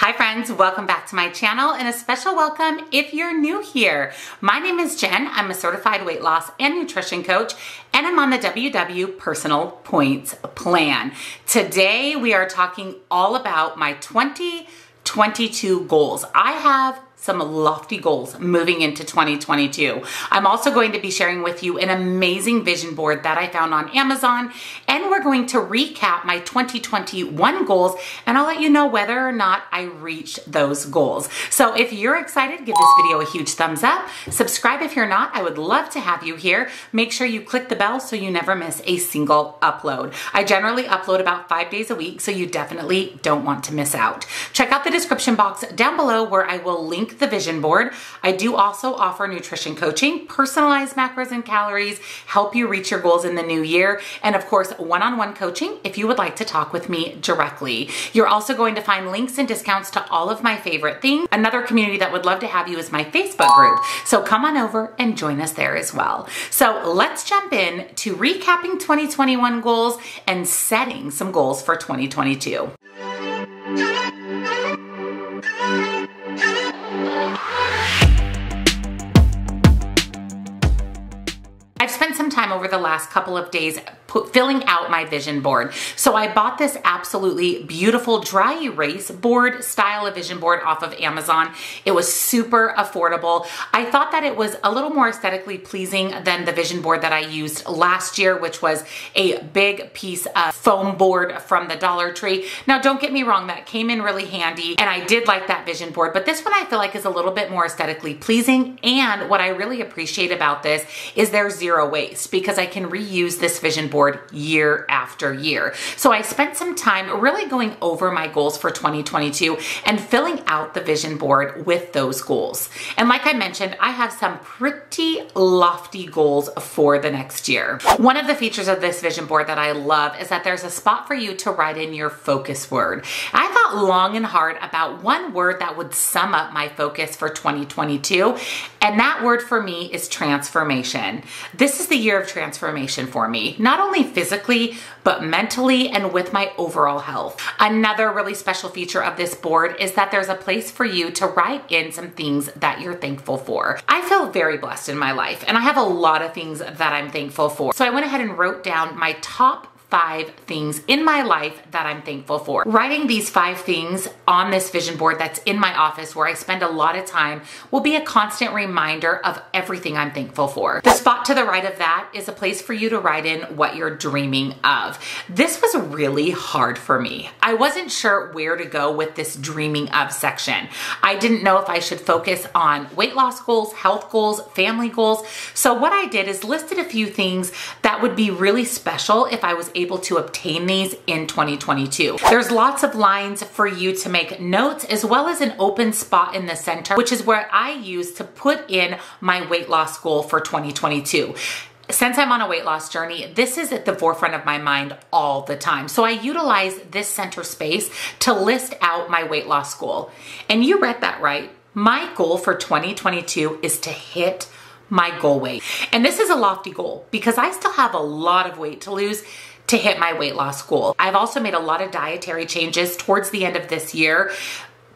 Hi friends, welcome back to my channel and a special welcome if you're new here. My name is Jen, I'm a certified weight loss and nutrition coach and I'm on the WW Personal Points Plan. Today we are talking all about my 2022 goals. I have some lofty goals moving into 2022. I'm also going to be sharing with you an amazing vision board that I found on Amazon, and we're going to recap my 2021 goals, and I'll let you know whether or not I reached those goals. So if you're excited, give this video a huge thumbs up. Subscribe if you're not. I would love to have you here. Make sure you click the bell so you never miss a single upload. I generally upload about 5 days a week, so you definitely don't want to miss out. Check out the description box down below where I will link the vision board. I do also offer nutrition coaching, personalized macros and calories, help you reach your goals in the new year, and of course, one-on-one coaching if you would like to talk with me directly. You're also going to find links and discounts to all of my favorite things. Another community that would love to have you is my Facebook group, so come on over and join us there as well. So let's jump in to recapping 2021 goals and setting some goals for 2022. I've spent some time over the last couple of days filling out my vision board. So I bought this absolutely beautiful dry erase board style of vision board off of Amazon. It was super affordable. I thought that it was a little more aesthetically pleasing than the vision board that I used last year, which was a big piece of foam board from the Dollar Tree. Now, don't get me wrong, that came in really handy and I did like that vision board, but this one I feel like is a little bit more aesthetically pleasing. And what I really appreciate about this is there's zero waste because I can reuse this vision board year after year. So I spent some time really going over my goals for 2022 and filling out the vision board with those goals. And like I mentioned, I have some pretty lofty goals for the next year. One of the features of this vision board that I love is that there's a spot for you to write in your focus word. I thought long and hard about one word that would sum up my focus for 2022, and that word for me is transformation. This is the year of transformation for me, not only physically, but mentally and with my overall health. Another really special feature of this board is that there's a place for you to write in some things that you're thankful for. I feel very blessed in my life and I have a lot of things that I'm thankful for. So I went ahead and wrote down my top 5 things in my life that I'm thankful for. Writing these 5 things on this vision board that's in my office where I spend a lot of time will be a constant reminder of everything I'm thankful for. The spot to the right of that is a place for you to write in what you're dreaming of. This was really hard for me. I wasn't sure where to go with this dreaming of section. I didn't know if I should focus on weight loss goals, health goals, family goals. So what I did is listed a few things that would be really special if I was able to obtain these in 2022. There's lots of lines for you to make notes as well as an open spot in the center, which is where I use to put in my weight loss goal for 2022. Since I'm on a weight loss journey, this is at the forefront of my mind all the time. So I utilize this center space to list out my weight loss goal. And you read that right. My goal for 2022 is to hit my goal weight. And this is a lofty goal because I still have a lot of weight to lose to hit my weight loss goal. I've also made a lot of dietary changes towards the end of this year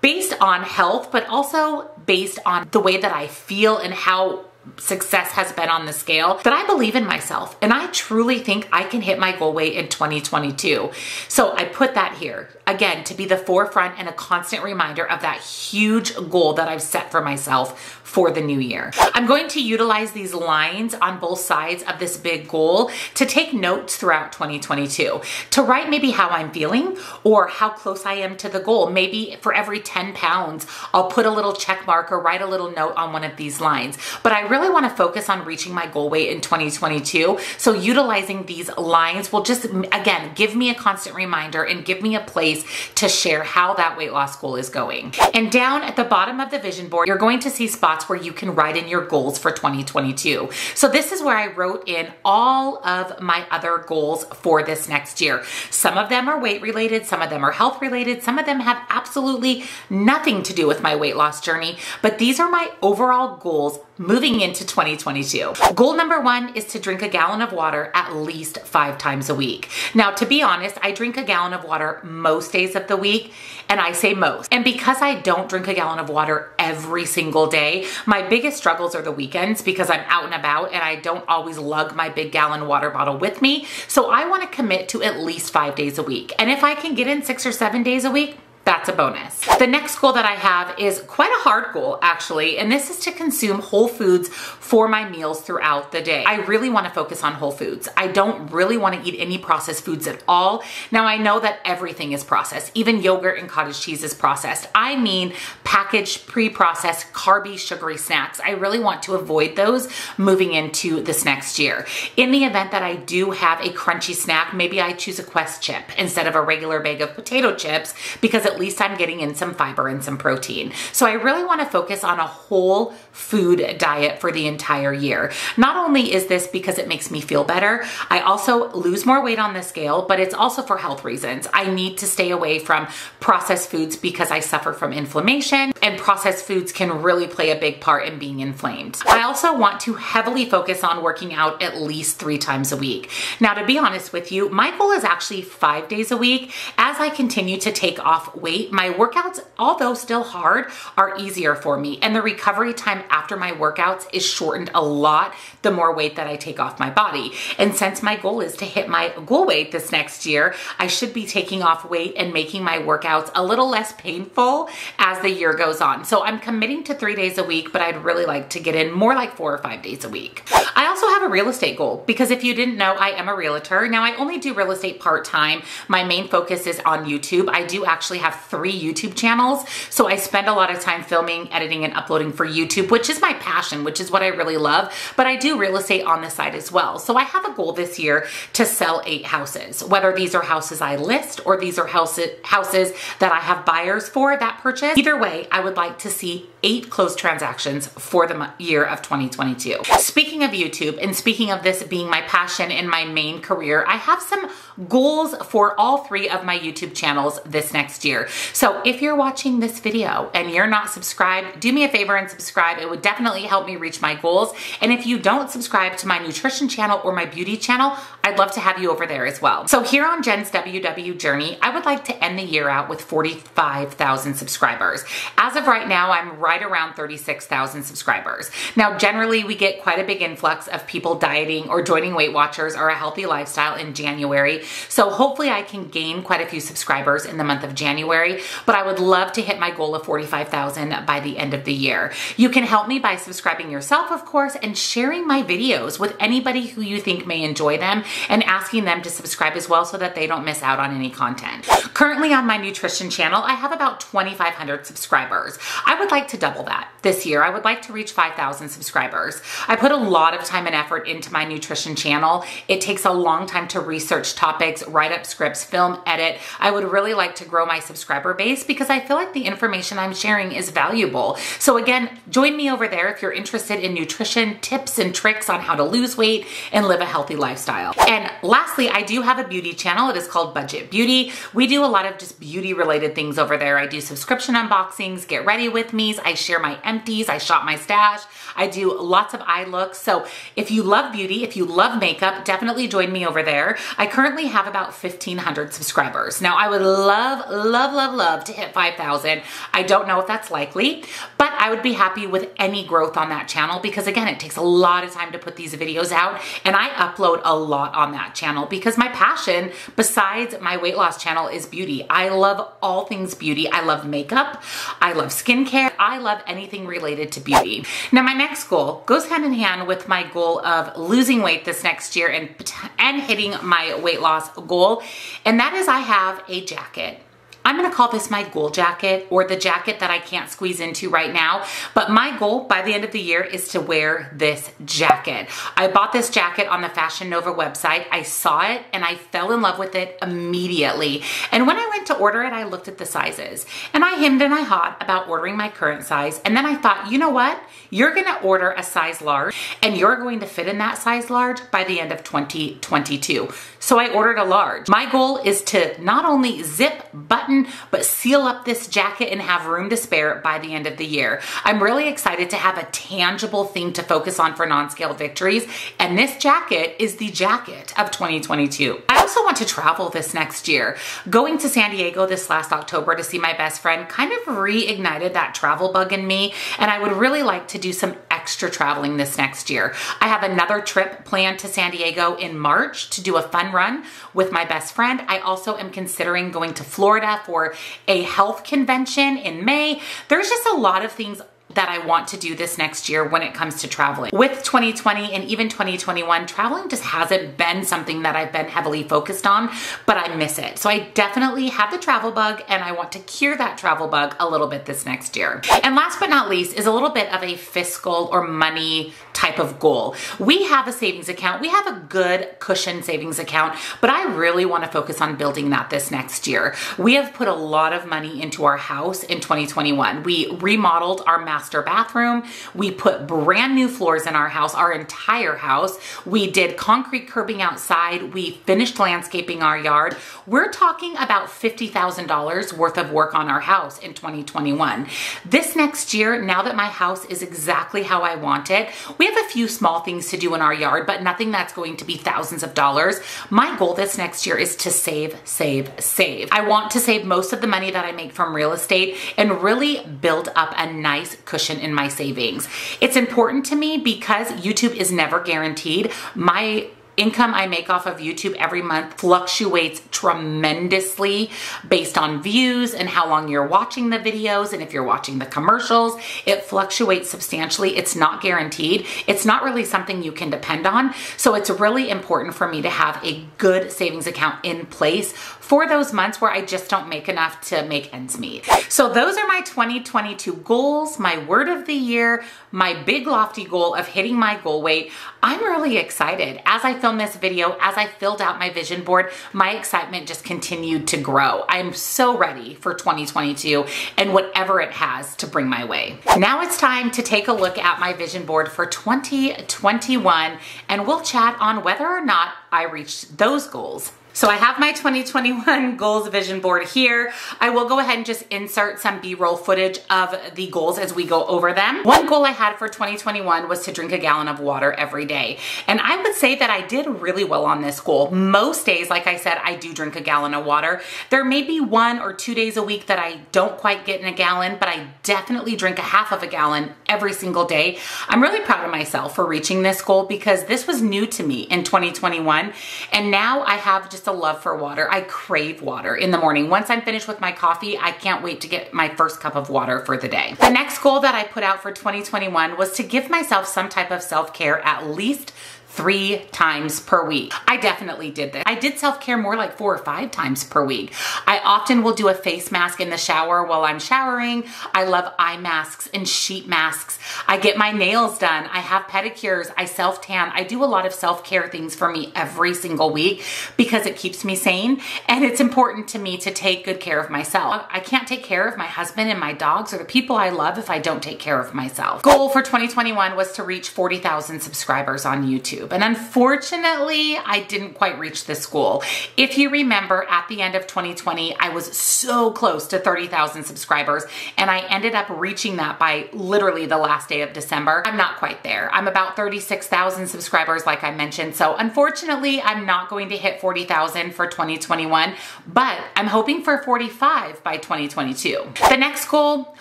based on health, but also based on the way that I feel and how success has been on the scale, but I believe in myself and I truly think I can hit my goal weight in 2022. So I put that here again to be the forefront and a constant reminder of that huge goal that I've set for myself for the new year. I'm going to utilize these lines on both sides of this big goal to take notes throughout 2022, to write maybe how I'm feeling or how close I am to the goal. Maybe for every 10 pounds, I'll put a little check mark or write a little note on one of these lines. But I really want to focus on reaching my goal weight in 2022. So utilizing these lines will just, again, give me a constant reminder and give me a place to share how that weight loss goal is going. And down at the bottom of the vision board, you're going to see spots where you can write in your goals for 2022. So this is where I wrote in all of my other goals for this next year. Some of them are weight related, some of them are health related, some of them have absolutely nothing to do with my weight loss journey, but these are my overall goals moving into 2022. Goal number one is to drink a gallon of water at least 5 times a week. Now, to be honest, I drink a gallon of water most days of the week, and I say most. And because I don't drink a gallon of water every single day, my biggest struggles are the weekends because I'm out and about and I don't always lug my big gallon water bottle with me. So I want to commit to at least 5 days a week. And if I can get in 6 or 7 days a week, that's a bonus. The next goal that I have is quite a hard goal, actually, and this is to consume whole foods for my meals throughout the day. I really want to focus on whole foods. I don't really want to eat any processed foods at all. Now, I know that everything is processed. Even yogurt and cottage cheese is processed. I mean packaged, pre-processed, carby, sugary snacks. I really want to avoid those moving into this next year. In the event that I do have a crunchy snack, maybe I choose a Quest chip instead of a regular bag of potato chips because at least I'm getting in some fiber and some protein. So I really want to focus on a whole food diet for the entire year. Not only is this because it makes me feel better, I also lose more weight on the scale, but it's also for health reasons. I need to stay away from processed foods because I suffer from inflammation, and processed foods can really play a big part in being inflamed. I also want to heavily focus on working out at least 3 times a week. Now, to be honest with you, my goal is actually 5 days a week. As I continue to take off weight, my workouts, although still hard, are easier for me. And the recovery time after my workouts is shortened a lot the more weight that I take off my body. And since my goal is to hit my goal weight this next year, I should be taking off weight and making my workouts a little less painful as the year goes on. So I'm committing to 3 days a week, but I'd really like to get in more like 4 or 5 days a week. I also have a real estate goal because if you didn't know, I am a realtor. Now, I only do real estate part-time. My main focus is on YouTube. I do actually have 3 YouTube channels, so I spend a lot of time filming, editing, and uploading for YouTube, which is my passion, which is what I really love, but I do real estate on the side as well. So I have a goal this year to sell 8 houses, whether these are houses I list or these are houses that I have buyers for that purchase. Either way, I would like to see 8 closed transactions for the year of 2022. Speaking of YouTube and speaking of this being my passion and my main career, I have some goals for all 3 of my YouTube channels this next year. So if you're watching this video and you're not subscribed, do me a favor and subscribe. It would definitely help me reach my goals. And if you don't subscribe to my nutrition channel or my beauty channel, I'd love to have you over there as well. So here on Jen's WW journey, I would like to end the year out with 45,000 subscribers. As of right now, I'm right around 36,000 subscribers. Now, generally we get quite a big influx of people dieting or joining Weight Watchers or a healthy lifestyle in January. So hopefully I can gain quite a few subscribers in the month of January, but I would love to hit my goal of 45,000 by the end of the year. You can help me by subscribing yourself, of course, and sharing my videos with anybody who you think may enjoy them and asking them to subscribe as well so that they don't miss out on any content. Currently on my nutrition channel, I have about 2,500 subscribers. I would like to double that this year. I would like to reach 5,000 subscribers. I put a lot of time and effort into my nutrition channel. It takes a long time to research topics, write up scripts, film, edit. I would really like to grow my subscriber base because I feel like the information I'm sharing is valuable. So again, join me over there if you're interested in nutrition tips and tricks on how to lose weight and live a healthy lifestyle. And lastly, I do have a beauty channel. It is called Budget Beauty. We do a lot of just beauty related things over there. I do subscription unboxings, get ready with me's, I share my empties, I shop my stash, I do lots of eye looks. So if you love beauty, if you love makeup, definitely join me over there. I currently have about 1,500 subscribers. Now, I would love to hit 5,000. I don't know if that's likely, but I would be happy with any growth on that channel because again, it takes a lot of time to put these videos out and I upload a lot on that channel because my passion besides my weight loss channel is beauty. I love all things beauty. I love makeup. I love skincare. I love anything related to beauty. Now, my next goal goes hand in hand with my goal of losing weight this next year and hitting my weight loss goal, and that is I have a jacket. I'm gonna call this my goal jacket or the jacket that I can't squeeze into right now, but my goal by the end of the year is to wear this jacket. I bought this jacket on the Fashion Nova website. I saw it and I fell in love with it immediately. And when I went to order it, I looked at the sizes and I hemmed and I hawed about ordering my current size. And then I thought, you know what? You're gonna order a size large and you're going to fit in that size large by the end of 2022. So I ordered a large. My goal is to not only zip, button, button, but seal up this jacket and have room to spare by the end of the year. I'm really excited to have a tangible thing to focus on for non-scale victories, and this jacket is the jacket of 2022. I also want to travel this next year. Going to San Diego this last October to see my best friend kind of reignited that travel bug in me, and I would really like to do some extra traveling this next year. I have another trip planned to San Diego in March to do a fun run with my best friend. I also am considering going to Florida for a health convention in May. There's just a lot of things that I want to do this next year when it comes to traveling. With 2020 and even 2021, traveling just hasn't been something that I've been heavily focused on, but I miss it. So I definitely have the travel bug, and I want to cure that travel bug a little bit this next year. And last but not least is a little bit of a fiscal or money type of goal. We have a savings account. We have a good cushion savings account, but I really want to focus on building that this next year. We have put a lot of money into our house in 2021. We remodeled our master bathroom. We put brand new floors in our house, our entire house. We did concrete curbing outside. We finished landscaping our yard. We're talking about $50,000 worth of work on our house in 2021. This next year, now that my house is exactly how I want it, we have a few small things to do in our yard, but nothing that's going to be thousands of dollars. My goal this next year is to save, save, save. I want to save most of the money that I make from real estate and really build up a nice cushion in my savings. It's important to me because YouTube is never guaranteed. My income I make off of YouTube every month fluctuates tremendously based on views and how long you're watching the videos, and if you're watching the commercials, it fluctuates substantially. It's not guaranteed. It's not really something you can depend on. So it's really important for me to have a good savings account in place for those months where I just don't make enough to make ends meet. So those are my 2022 goals, my word of the year, my big lofty goal of hitting my goal weight. I'm really excited. As I film this video, as I filled out my vision board, my excitement just continued to grow. I'm so ready for 2022 and whatever it has to bring my way. Now it's time to take a look at my vision board for 2021, and we'll chat on whether or not I reached those goals. So I have my 2021 goals vision board here. I will go ahead and just insert some B-roll footage of the goals as we go over them. One goal I had for 2021 was to drink a gallon of water every day. And I would say that I did really well on this goal. Most days, like I said, I do drink a gallon of water. There may be 1 or 2 days a week that I don't quite get in a gallon, but I definitely drink a half of a gallon every single day. I'm really proud of myself for reaching this goal because this was new to me in 2021. And now I have just a love for water. I crave water in the morning. Once I'm finished with my coffee, I can't wait to get my first cup of water for the day. The next goal that I put out for 2021 was to give myself some type of self-care at least 3 times per week. I definitely did this. I did self-care more like 4 or 5 times per week. I often will do a face mask in the shower while I'm showering. I love eye masks and sheet masks. I get my nails done. I have pedicures. I self-tan. I do a lot of self-care things for me every single week because it keeps me sane, and it's important to me to take good care of myself. I can't take care of my husband and my dogs or the people I love if I don't take care of myself. Goal for 2021 was to reach 40,000 subscribers on YouTube. And unfortunately, I didn't quite reach this goal. If you remember, at the end of 2020, I was so close to 30,000 subscribers, and I ended up reaching that by literally the last day of December. I'm not quite there. I'm about 36,000 subscribers, like I mentioned. So unfortunately, I'm not going to hit 40,000 for 2021, but I'm hoping for 45 by 2022. The next goal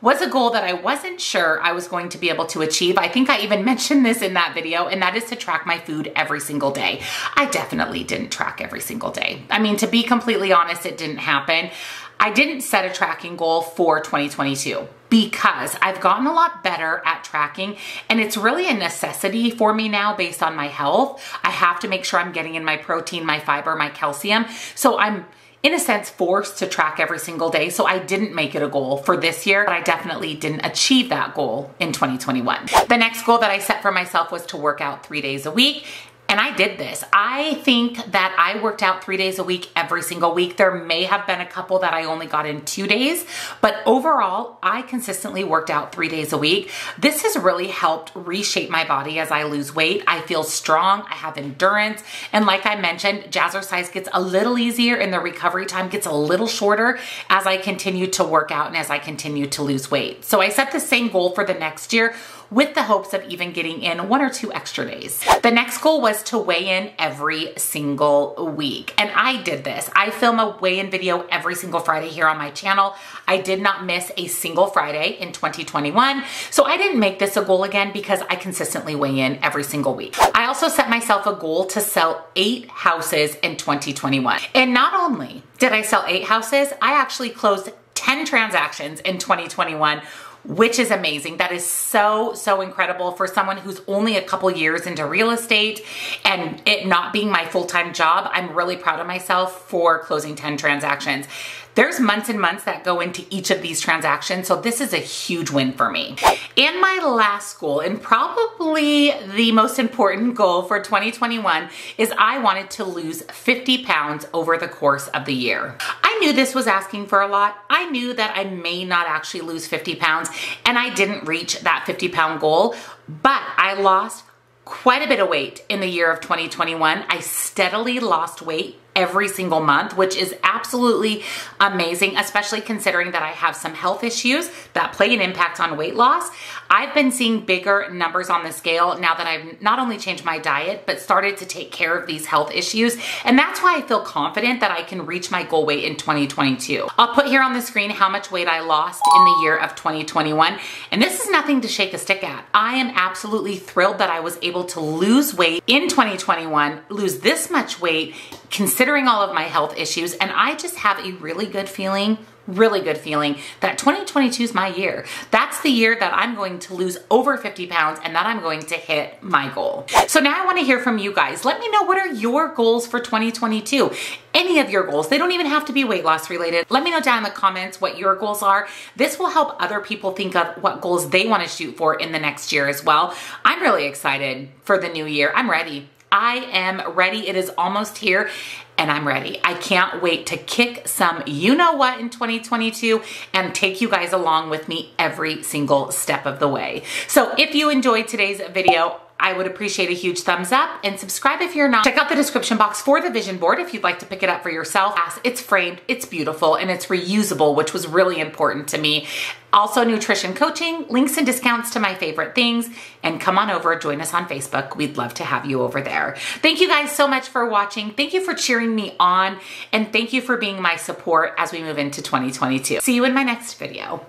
was a goal that I wasn't sure I was going to be able to achieve. I think I even mentioned this in that video, and that is to track my food every single day. I definitely didn't track every single day. I mean, to be completely honest, it didn't happen. I didn't set a tracking goal for 2022 because I've gotten a lot better at tracking, and it's really a necessity for me now based on my health. I have to make sure I'm getting in my protein, my fiber, my calcium. So I'm, in a sense, forced to track every single day. So I didn't make it a goal for this year, but I definitely didn't achieve that goal in 2021. The next goal that I set for myself was to work out 3 days a week. And I did this. I think that I worked out 3 days a week every single week. There may have been a couple that I only got in 2 days, but overall, I consistently worked out 3 days a week. This has really helped reshape my body as I lose weight. I feel strong, I have endurance, and like I mentioned, Jazzercise gets a little easier and the recovery time gets a little shorter as I continue to work out and as I continue to lose weight. So I set the same goal for the next year with the hopes of even getting in 1 or 2 extra days. The next goal was to weigh in every single week, and I did this. I film a weigh-in video every single Friday here on my channel. I did not miss a single Friday in 2021, so I didn't make this a goal again because I consistently weigh in every single week. I also set myself a goal to sell 8 houses in 2021, and not only did I sell 8 houses, I actually closed 10 transactions in 2021, which is amazing. That is so, so incredible for someone who's only a couple years into real estate and it not being my full-time job. I'm really proud of myself for closing 10 transactions. There's months and months that go into each of these transactions, so this is a huge win for me. And my last goal, and probably the most important goal for 2021, is I wanted to lose 50 pounds over the course of the year. I knew this was asking for a lot. I knew that I may not actually lose 50 pounds, and I didn't reach that 50-pound goal, but I lost quite a bit of weight in the year of 2021. I steadily lost weight every single month, which is absolutely amazing, especially considering that I have some health issues that play an impact on weight loss. I've been seeing bigger numbers on the scale now that I've not only changed my diet, but started to take care of these health issues. And that's why I feel confident that I can reach my goal weight in 2022. I'll put here on the screen how much weight I lost in the year of 2021. And this is nothing to shake a stick at. I am absolutely thrilled that I was able to lose weight in 2021, lose this much weight, considering all of my health issues, and I just have a really good feeling that 2022 is my year. That's the year that I'm going to lose over 50 pounds and that I'm going to hit my goal. So now I want to hear from you guys. Let me know, what are your goals for 2022? Any of your goals. They don't even have to be weight loss related. Let me know down in the comments what your goals are. This will help other people think of what goals they want to shoot for in the next year as well. I'm really excited for the new year. I'm ready. I am ready. It is almost here and I'm ready. I can't wait to kick some you-know-what in 2022 and take you guys along with me every single step of the way. So if you enjoyed today's video, I would appreciate a huge thumbs up and subscribe if you're not. Check out the description box for the vision board if you'd like to pick it up for yourself. It's framed, it's beautiful, and it's reusable, which was really important to me. Also nutrition coaching, links and discounts to my favorite things, and come on over, join us on Facebook. We'd love to have you over there. Thank you guys so much for watching. Thank you for cheering me on, and thank you for being my support as we move into 2022. See you in my next video.